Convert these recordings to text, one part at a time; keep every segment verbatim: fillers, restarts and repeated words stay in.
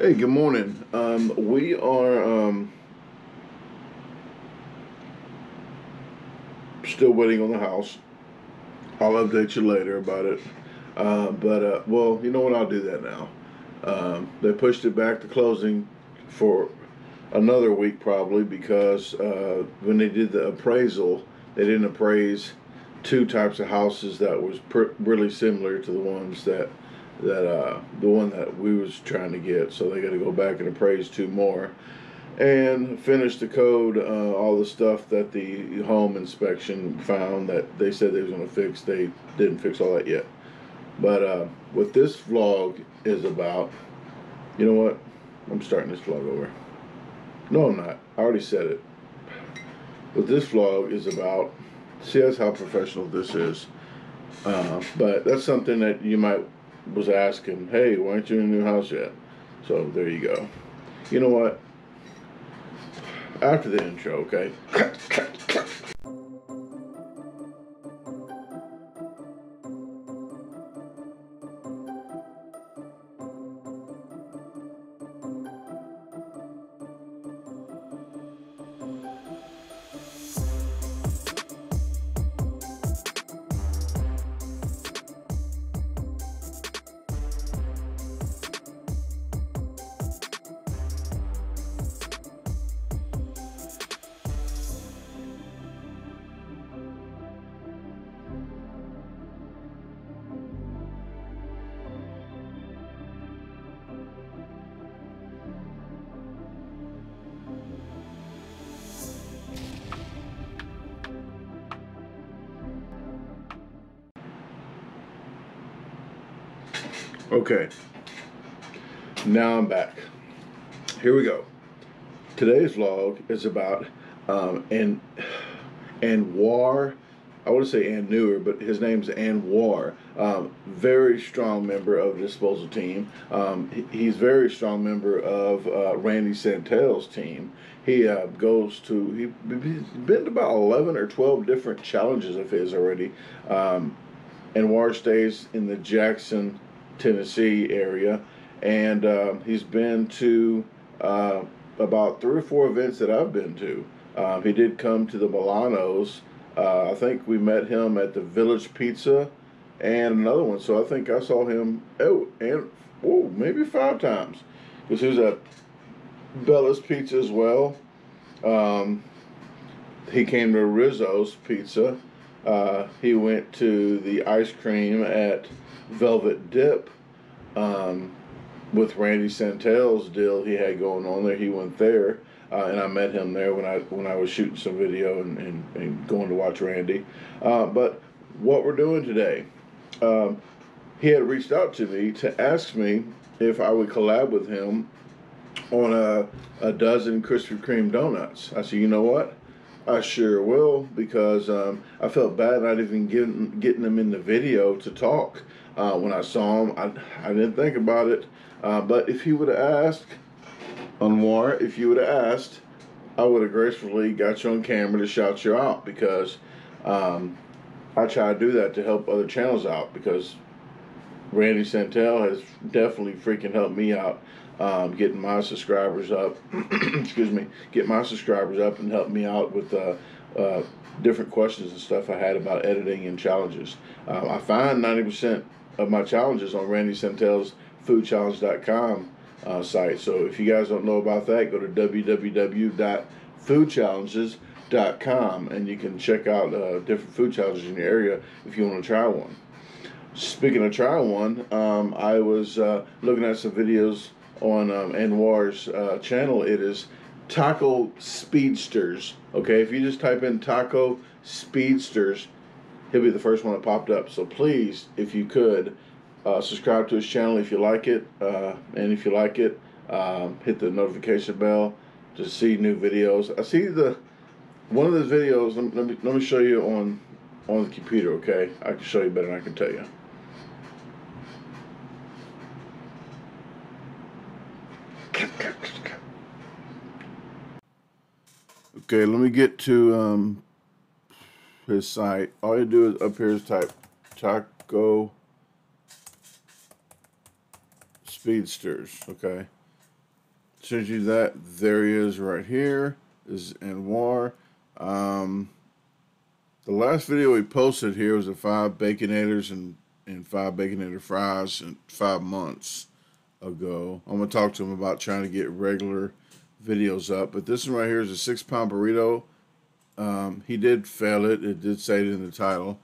Hey, good morning. Um, we are um, still waiting on the house. I'll update you later about it. Uh, but, uh, well, you know what? I'll do that now. Um, they pushed it back to closing for another week probably because uh, when they did the appraisal, they didn't appraise two types of houses that was pr really similar to the ones that that uh the one that we was trying to get, so they got to go back and appraise two more and finish the code, uh, all the stuff that the home inspection found that they said they was going to fix. They didn't fix all that yet, but uh what this vlog is about, you know what, I'm starting this vlog over. No, I'm not, I already said it. What this vlog is about, see, that's how professional this is, uh, but that's something that you might was asking, hey, why aren't you in a new house yet? So there you go. You know what? After the intro, okay? Okay, now I'm back. Here we go. Today's vlog is about um, and Anuar. I want to say Anuar, but his name's Anuar. Um, very strong member of the disposal team. Um, he, he's very strong member of uh, Randy Santel's team. He uh, goes to he, he's been to about eleven or twelve different challenges of his already. Um, Anuar stays in the Jackson, Tennessee area, and uh, he's been to uh, about three or four events that I've been to. Um, he did come to the Milano's. Uh, I think we met him at the Village Pizza and another one. So I think I saw him oh and oh maybe five times, because he was at Bella's Pizza as well. Um, he came to Rizzo's Pizza. Uh, he went to the ice cream at Velvet Dip um, with Randy Santel's deal he had going on there. He went there, uh, and I met him there when I when I was shooting some video and, and, and going to watch Randy. Uh, but what we're doing today, um, he had reached out to me to ask me if I would collab with him on a, a dozen Krispy Kreme donuts. I said, you know what? I sure will, because um, I felt bad not even getting, getting them in the video to talk. Uh, when I saw him, I, I didn't think about it. Uh, but if he would have asked, Anuar, if you would have asked, I would have gracefully got you on camera to shout you out, because um, I try to do that to help other channels out, because Randy Santel has definitely freaking helped me out. Um, getting my subscribers up, excuse me, get my subscribers up and help me out with uh, uh, different questions and stuff I had about editing and challenges. Um, I find ninety percent of my challenges on Randy Santel's food challenge dot com uh, site. So if you guys don't know about that, go to w w w dot food challenges dot com and you can check out uh, different food challenges in your area if you want to try one. Speaking of try one, um, I was uh, looking at some videos on um, Anuar's uh, channel. It is Taco Speedsters. Okay, if you just type in Taco Speedsters, he'll be the first one that popped up. So please, if you could, uh, subscribe to his channel if you like it, uh, and if you like it, um, hit the notification bell to see new videos. I see the one of those videos. Let me, let me, let me show you on on the computer. Okay, I can show you better than I can tell you. Okay, let me get to um, his site. All you do is up here is type Taco Speedsters, okay? shows you that. There he is right here, is Anuar. Um, the last video we posted here was the five Baconators and, and five Baconator fries and five months ago. I'm going to talk to him about trying to get regular videos up. But this one right here is a six-pound burrito. Um, he did fail it. It did say it in the title.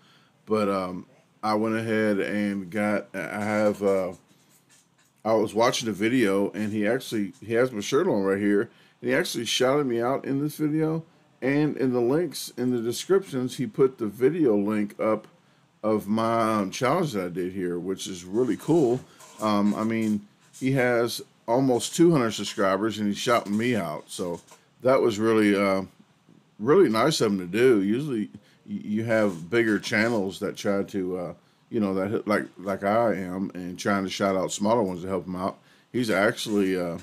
But um, I went ahead and got, I have, uh, I was watching the video, and he actually, he has my shirt on right here, and he actually shouted me out in this video, and in the links, in the descriptions, he put the video link up of my um, challenge that I did here, which is really cool. Um, I mean, he has almost two hundred subscribers, and he shouted me out, so that was really, uh, really nice of him to do. Usually, you have bigger channels that try to, uh, you know, that like like I am, and trying to shout out smaller ones to help him out. He's actually uh,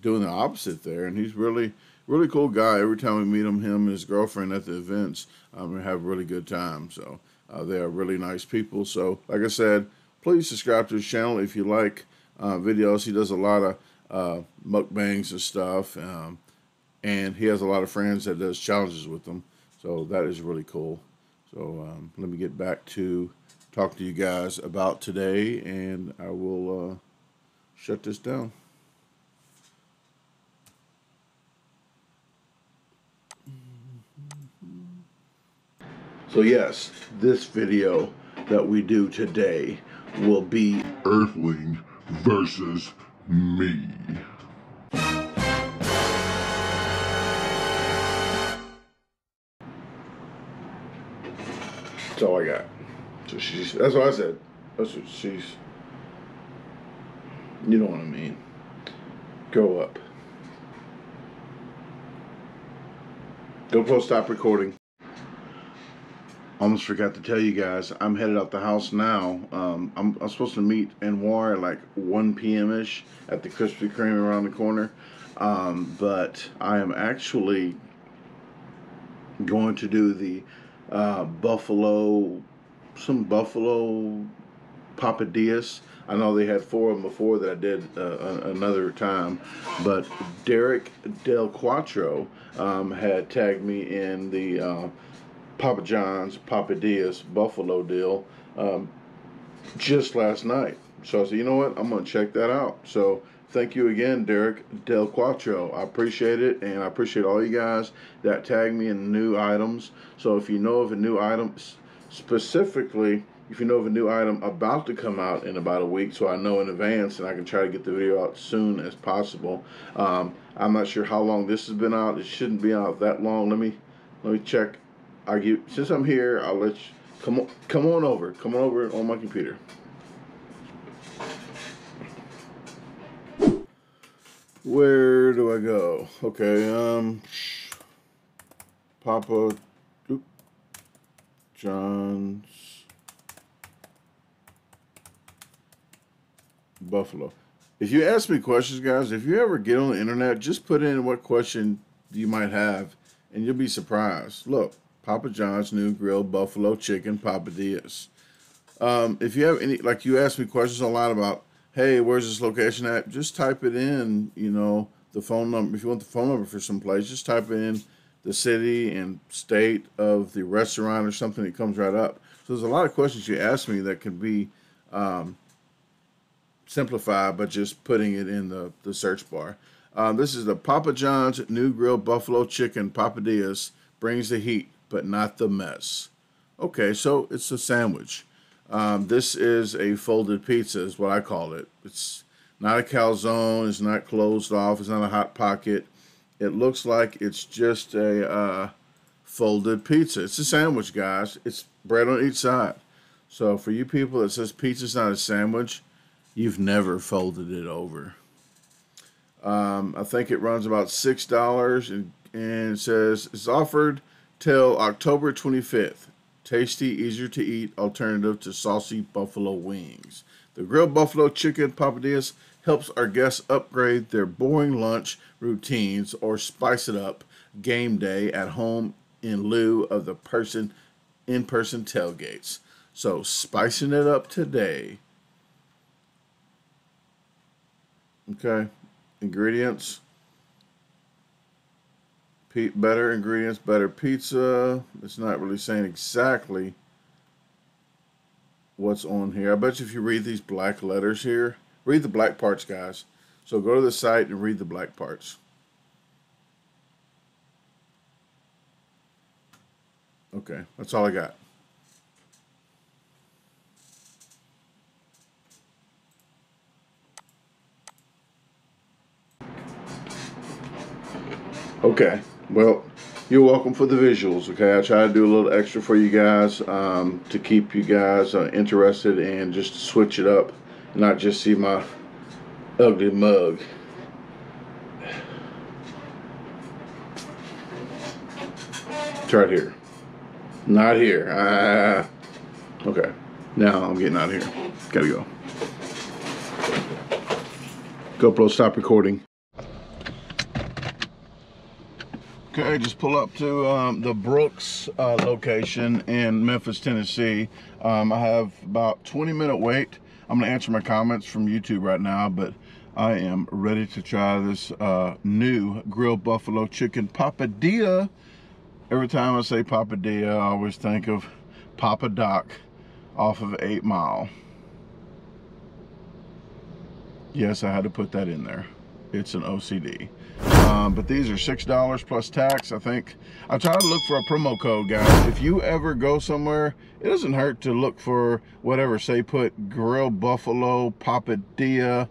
doing the opposite there, and he's really, really cool guy. Every time we meet him, him and his girlfriend at the events, um, we have a really good time. So uh, they are really nice people. So like I said, please subscribe to his channel if you like uh, videos. He does a lot of uh, mukbangs and stuff, um, and he has a lot of friends that does challenges with them. So that is really cool. So um, let me get back to talk to you guys about today, and I will uh, shut this down. So yes, this video that we do today will be Earthling versus me. That's all I got. So she's, that's what I said. That's what she's, you know what I mean. Go up. GoPro, stop recording. Almost forgot to tell you guys, I'm headed out the house now. Um, I'm, I'm supposed to meet Anuar at like one P M ish at the Krispy Kreme around the corner. Um, but I am actually going to do the uh buffalo some buffalo Papadias. I know they had four of them before that I did uh, another time, but Derek Del Quattro um had tagged me in the uh Papa John's Papadias buffalo deal um just last night, so I said, you know what, I'm gonna check that out. So thank you again, Derek Del Quattro. I appreciate it, and I appreciate all you guys that tag me in new items. So if you know of a new item, specifically, if you know of a new item about to come out in about a week, so I know in advance and I can try to get the video out soon as possible. Um, I'm not sure how long this has been out. It shouldn't be out that long. Let me let me check. I give, since I'm here, I'll let you come on, come on over. Come on over on my computer. Where do I go? Okay, um, Papa John's Buffalo. If you ask me questions, guys, if you ever get on the internet, just put in what question you might have, and you'll be surprised. Look, Papa John's new grilled buffalo chicken Papadias. Um, if you have any, like you asked me questions a lot about, hey, where's this location at? Just type it in, you know, the phone number. If you want the phone number for some place, just type in the city and state of the restaurant or something. It comes right up. So there's a lot of questions you ask me that can be um, simplified by just putting it in the, the search bar. Uh, this is the Papa John's new grilled buffalo chicken Papadias. Brings the heat, but not the mess. Okay, so it's a sandwich. Um, this is a folded pizza is what I call it. It's not a calzone. It's not closed off. It's not a hot pocket. It looks like it's just a uh, folded pizza. It's a sandwich, guys. It's bread on each side. So for you people that says pizza's not a sandwich, you've never folded it over. Um, I think it runs about six dollars, and, and it says it's offered till October twenty-fifth. Tasty, easier to eat alternative to saucy buffalo wings. The grilled buffalo chicken Papadias helps our guests upgrade their boring lunch routines or spice it up game day at home in lieu of the person in-person tailgates. So spicing it up today. Okay, ingredients, Pe better ingredients, better pizza. It's not really saying exactly what's on here. I bet you if you read these black letters here, read the black parts, guys. So go to the site and read the black parts. Okay, that's all I got. Okay, well, you're welcome for the visuals, okay? I try to do a little extra for you guys um, to keep you guys uh, interested and just to switch it up, not just see my ugly mug. It's right here. Not here. Ah. Okay, now I'm getting out of here. Gotta go. GoPro, stop recording. Okay, just pull up to um, the Brooks uh, location in Memphis, Tennessee. Um, I have about twenty minute wait. I'm gonna answer my comments from YouTube right now, but I am ready to try this uh, new grilled buffalo chicken papadilla. Every time I say papadilla, I always think of Papa Doc off of Eight Mile. Yes, I had to put that in there. It's an O C D. Um, but these are six dollars plus tax, I think. I try to look for a promo code, guys. If you ever go somewhere, it doesn't hurt to look for whatever. Say put grilled buffalo, papadilla,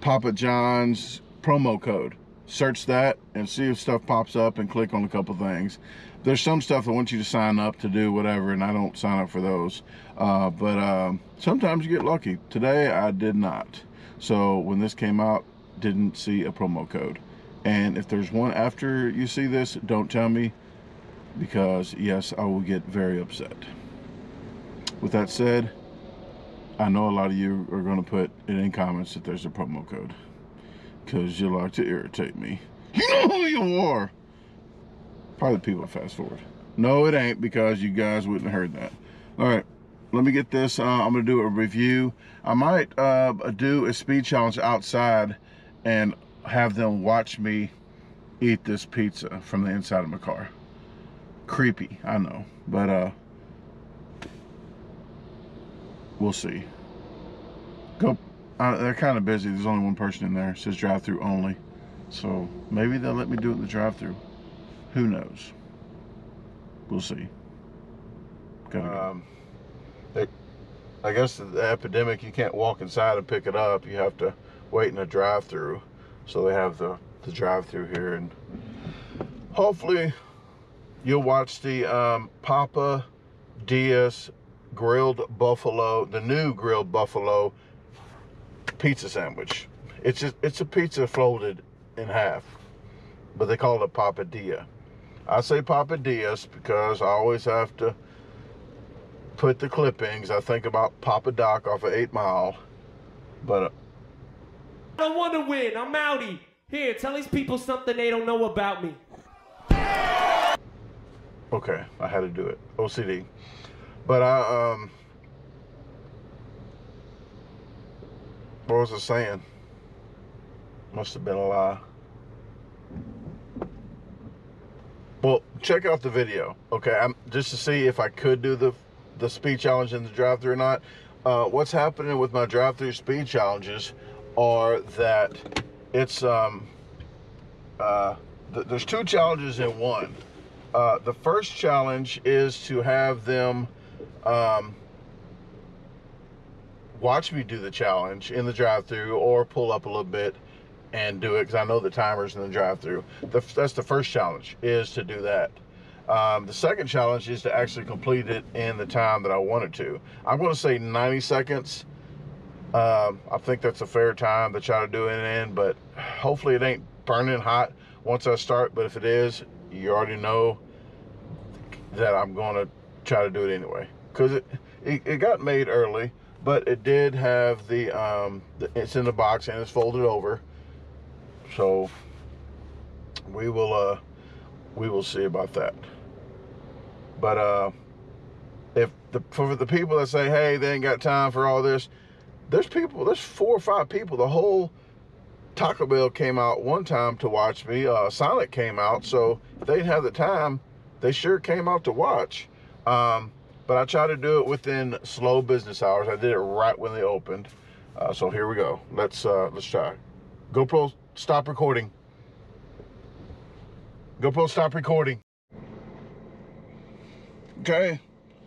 Papa John's promo code. Search that and see if stuff pops up and click on a couple things. There's some stuff I want you to sign up to do whatever, and I don't sign up for those. Uh, but um, sometimes you get lucky. Today, I did not. So when this came out, didn't see a promo code. And if there's one after you see this, don't tell me, because yes, I will get very upset. With that said, I know a lot of you are going to put it in comments that there's a promo code, because you like to irritate me. You know who you are. Probably the people fast forward. No, it ain't, because you guys wouldn't have heard that. All right, let me get this. Uh, I'm going to do a review. I might uh, do a speed challenge outside and have them watch me eat this pizza from the inside of my car. Creepy, I know, but uh, we'll see. Go. Uh, they're kind of busy. There's only one person in there. It says drive-through only, so maybe they'll let me do it in the drive-through. Who knows? We'll see. Gotta um, go. I guess the epidemic. You can't walk inside and pick it up. You have to wait in a drive-through. So they have the, the drive-through here, and hopefully you'll watch the um, Papadias grilled buffalo, the new grilled buffalo pizza sandwich. It's just, it's a pizza folded in half, but they call it a papadilla. I say Papadias because I always have to put the clippings. I think about Papa Doc off of Eight Mile, but. Uh, I don't want to win. I'm outie. Here, tell these people something they don't know about me. Okay, I had to do it. O C D. But I, um... what was I saying? Must have been a lie. Well, check out the video, okay? I'm, just to see if I could do the, the speed challenge in the drive-thru or not. Uh, what's happening with my drive-thru speed challenges are that it's um uh th there's two challenges in one. Uh the first challenge is to have them um watch me do the challenge in the drive-thru, or pull up a little bit and do it, because I know the timer's in the drive-thru. That's the first challenge, is to do that. Um, the second challenge is to actually complete it in the time that I wanted to. I'm going to say ninety seconds. Um, I think that's a fair time to try to do it in, but hopefully it ain't burning hot once I start. But if it is, you already know that I'm going to try to do it anyway. Because it, it, it got made early, but it did have the, um, the, it's in the box and it's folded over. So we will, uh, we will see about that. But uh, if the, for the people that say, hey, they ain't got time for all this, there's people, there's four or five people the whole Taco Bell came out one time to watch me. Uh, Sonic came out, so if they'd have the time, they sure came out to watch. Um, but I try to do it within slow business hours. I did it right when they opened. Uh, so here we go. Let's uh, let's try. GoPro, stop recording. GoPro, stop recording. Okay,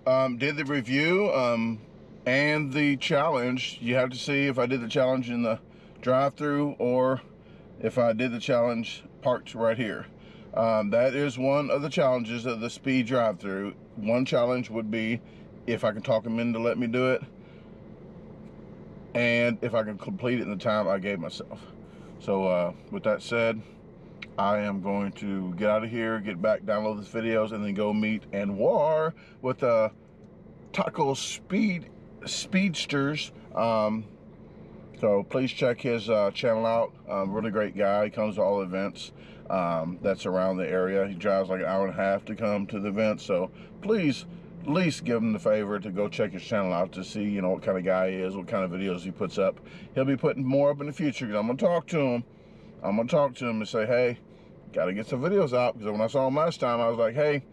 um, did the review um, and the challenge. You have to see if I did the challenge in the drive-through or if I did the challenge parked right here. Um, that is one of the challenges of the speed drive-through. One challenge would be if I can talk them in to let me do it, and if I can complete it in the time I gave myself. So uh, with that said, I am going to get out of here, get back, download these videos, and then go meet Anuar with the uh, Taco Speed Speedsters. Um, so please check his uh, channel out. Um, really great guy. He comes to all events um, that's around the area. He drives like an hour and a half to come to the event. So please, at least give him the favor to go check his channel out to see, you know, what kind of guy he is, what kind of videos he puts up. He'll be putting more up in the future. Cause I'm gonna talk to him. I'm gonna talk to him and say, hey, gotta get some videos out, because when I saw him last time, I was like, hey,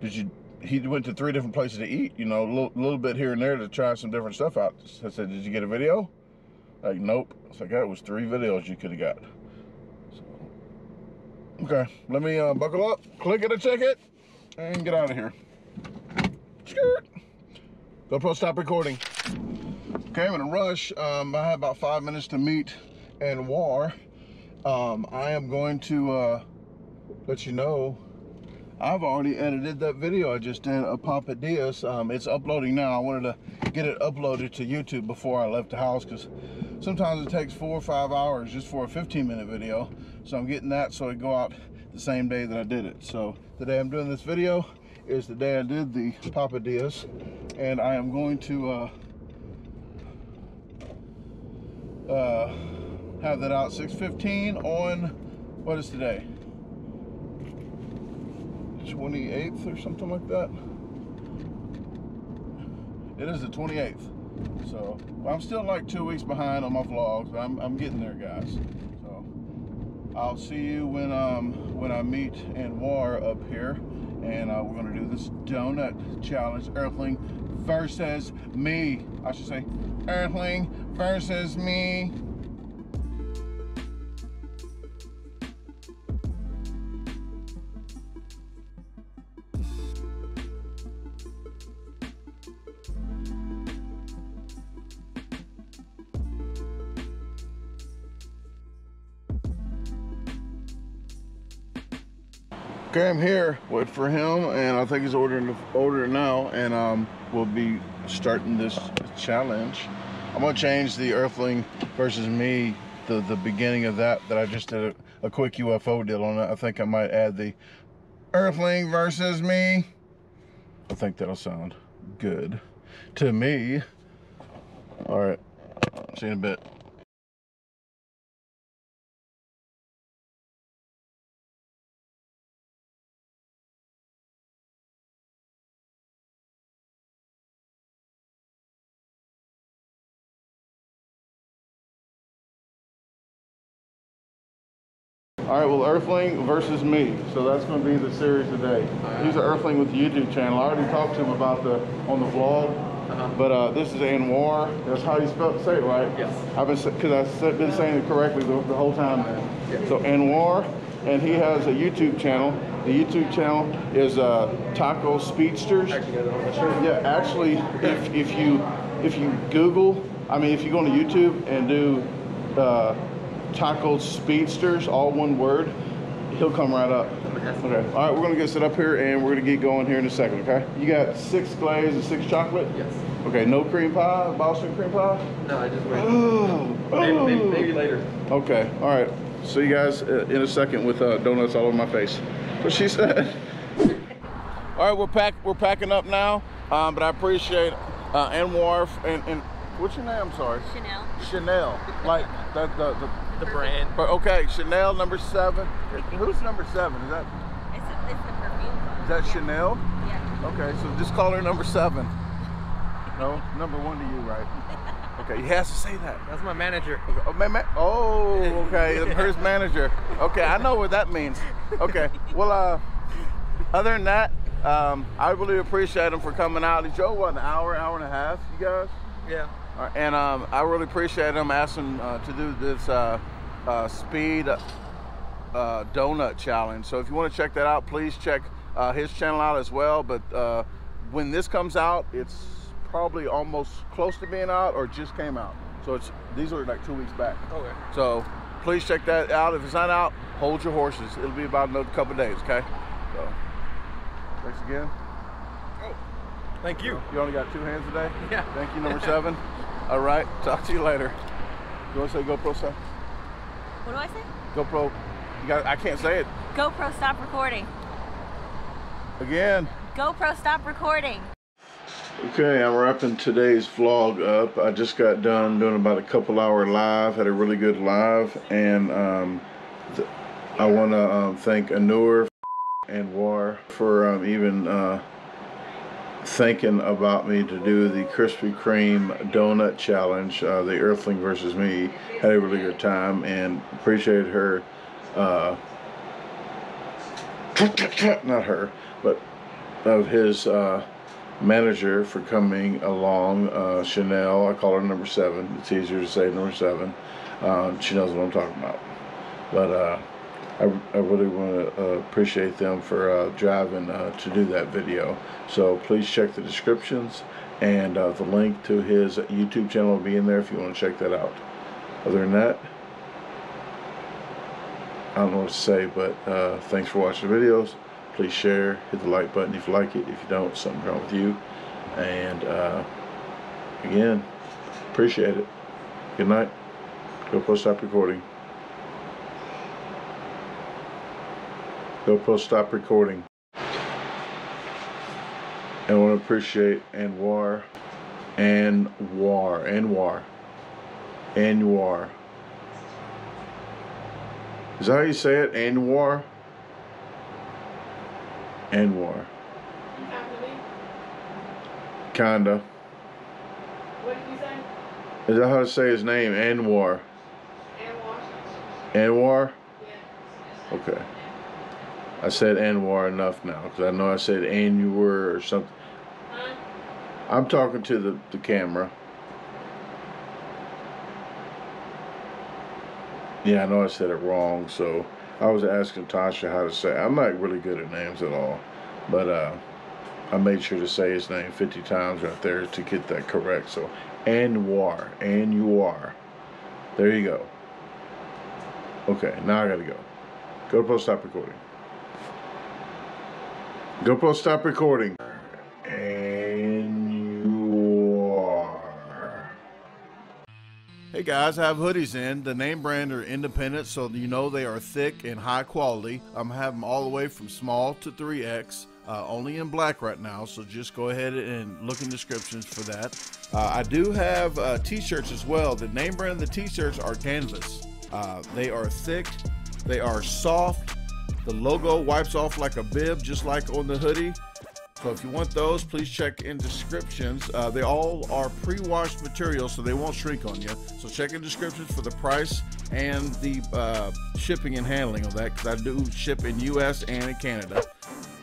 did you, he went to three different places to eat, you know, a little, little bit here and there to try some different stuff out. I said, did you get a video? Like, nope. It's like, that was three videos you could have got. So, okay, let me uh, buckle up, click it a ticket, and get out of here. Skirt. GoPro, stop recording. Okay, I'm in a rush. Um, I have about five minutes to meet Anuar. Um, I am going to uh, let you know I've already edited that video I just did of Papadias. Um, it's uploading now. I wanted to get it uploaded to YouTube before I left the house, because sometimes it takes four or five hours just for a fifteen minute video. So I'm getting that so it go out the same day that I did it. So today I'm doing this video is the day I did the Papadias, and I am going to uh, uh, have that out six fifteen on, what is today, twenty-eighth or something like that. It is the twenty-eighth, so I'm still like two weeks behind on my vlogs, but I'm, I'm getting there, guys. So I'll see you when um when I meet Anuar up here, and uh, we're gonna do this donut challenge. Earthling versus me. I should say Earthling versus me. Okay, I'm here, wait for him, and I think he's ordering order now, and um, we'll be starting this challenge. I'm gonna change the Earthling versus me, the, the beginning of that, that I just did a, a quick U F O deal on it. I think I might add the Earthling versus me. I think that'll sound good to me. All right, see you in a bit. All right, well, Earthling versus me. So that's going to be the series today. Right. He's an Earthling with the YouTube channel. I already talked to him about the on the vlog, uh-huh. but uh, this is Anuar. That's how you spell it, say it, right? Yes. I've been because I've been saying it correctly the, the whole time. Uh, yeah. So Anuar, and he has a YouTube channel. The YouTube channel is uh, Taco Speedsters. Actually, yeah, actually, if if you if you Google, I mean, if you go on YouTube and do. Uh, Taco Speedsters, all one word, he'll come right up. Okay. All right, we're gonna get set up here and we're gonna get going here in a second, okay? You got six glaze and six chocolate? Yes. Okay, no cream pie, Boston cream pie? No, I just wait. Oh. Oh. Maybe, maybe, maybe later. Okay, all right. See you guys in a second with uh, donuts all over my face. That's what she said. All right, we're, pack, we're packing up now, um, but I appreciate uh, Anuar and, and, what's your name, I'm sorry? Chanel. Chanel, like the, the, the the brand. But okay, Chanel number seven. Who's number seven? Is that? It's, a, it's the perfume. Is that yeah. Chanel? Yeah. Okay, so just call her number seven. No, number one to you, right? Okay, he has to say that. That's my manager. Okay. Oh, man, man. Oh, okay. His manager. Okay, I know what that means. Okay. Well, uh, other than that, um, I really appreciate him for coming out. He drove, what, an hour, hour and a half, you guys? Yeah. All right, and um, I really appreciate him asking uh, to do this uh, uh, speed uh, donut challenge. So if you want to check that out, please check uh, his channel out as well. But uh, when this comes out, it's probably almost close to being out or just came out. So it's, these are like two weeks back. Okay. So please check that out. If it's not out, hold your horses. It'll be about another couple of days, okay? So thanks again. Oh, thank you. You only got two hands today? Yeah. Thank you, number seven. All right, talk to you later. You want to say GoPro stop? What do I say? GoPro, you got, I can't say it. GoPro stop recording. Again. GoPro stop recording. Okay, I'm wrapping today's vlog up. I just got done doing about a couple hour live, had a really good live, and um, I want to um, thank Anuar and War for um, even uh, thinking about me to do the Krispy Kreme donut challenge, uh, the Earthling versus me. Had a really good time and appreciated her, uh, not her, but of his uh, manager for coming along, uh, Chanel. I call her number seven. It's easier to say number seven. Uh, she knows what I'm talking about. But uh, I, I really want to uh, appreciate them for uh, driving uh, to do that video. So please check the descriptions, and uh, the link to his YouTube channel will be in there if you want to check that out. Other than that, I don't know what to say, but uh, thanks for watching the videos. Please share, hit the like button if you like it. If you don't, something's wrong with you. And uh, again, appreciate it. Good night. GoPro stop recording. GoPro stop recording. And I want to appreciate Anuar, Anuar, Anuar, Anuar. Is that how you say it? Anuar? Anuar. Not really. Kinda. What did you say? Is that how to say his name? Anuar. Anuar. Anuar? Yeah. Okay. I said Anuar enough now, because I know I said Anuar or something. Huh? I'm talking to the, the camera. Yeah, I know I said it wrong, so I was asking Tasha how to say it. I'm not really good at names at all, but uh, I made sure to say his name fifty times right there to get that correct. So Anuar, Anuar. There you go. Okay, now I gotta go. GoPro stop recording. GoPro stop recording. Hey guys, I have hoodies in. The name brand are independent, so you know they are thick and high quality. I'm having them all the way from small to three X, uh, only in black right now, so just go ahead and look in descriptions for that. Uh, I do have uh, t-shirts as well. The name brand of the t-shirts are canvas. Uh, they are thick, they are soft. The logo wipes off like a bib, just like on the hoodie. So if you want those, please check in descriptions. Uh, they all are pre-washed material, so they won't shrink on you. So check in descriptions for the price and the uh, shipping and handling of that, because I do ship in U S and in Canada.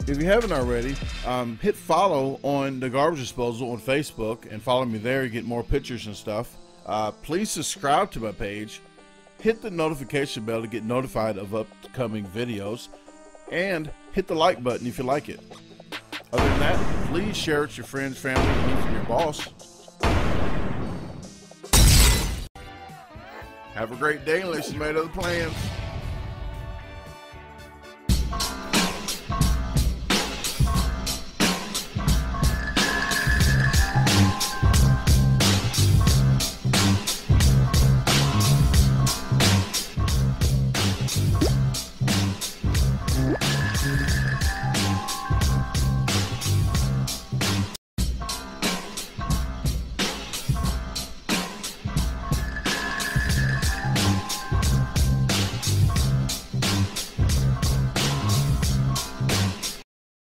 If you haven't already, um, hit follow on The Garbage Disposal on Facebook and follow me there. You get more pictures and stuff. Uh, please subscribe to my page. Hit the notification bell to get notified of upcoming videos. And hit the like button if you like it. Other than that, please share it with your friends, family, and even your boss. Have a great day unless you made other plans.